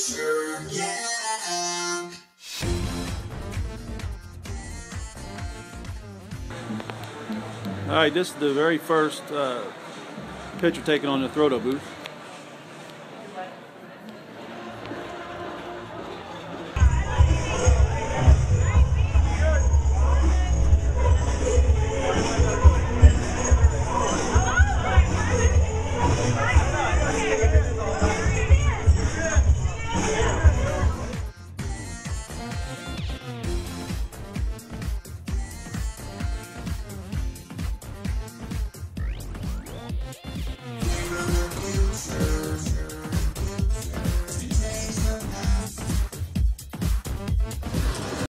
sure, yeah. All right, this is the very first picture taken on the ThrotoBooth.